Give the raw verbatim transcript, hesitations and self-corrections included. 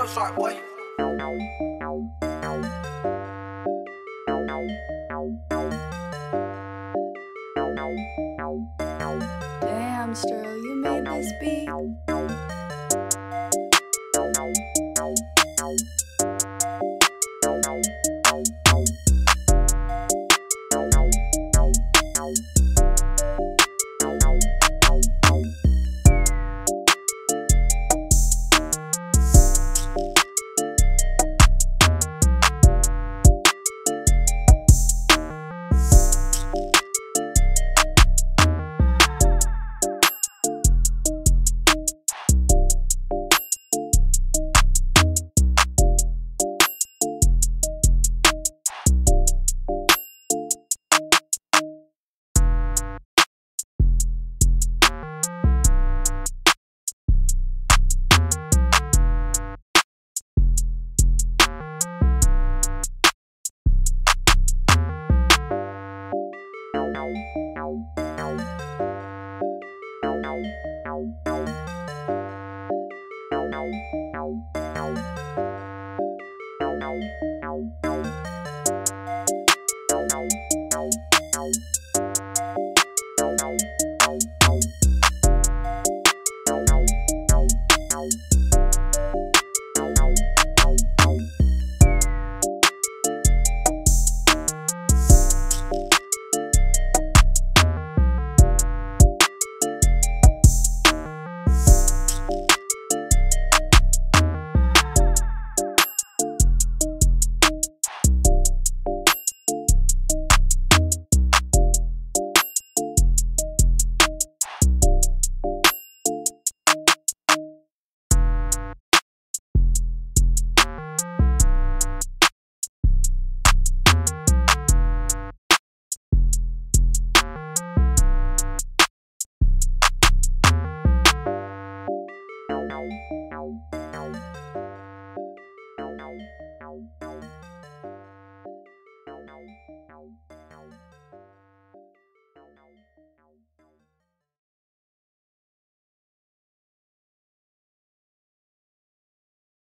up, shark boy. Damn, Sterl, you made this beat. No, no, no.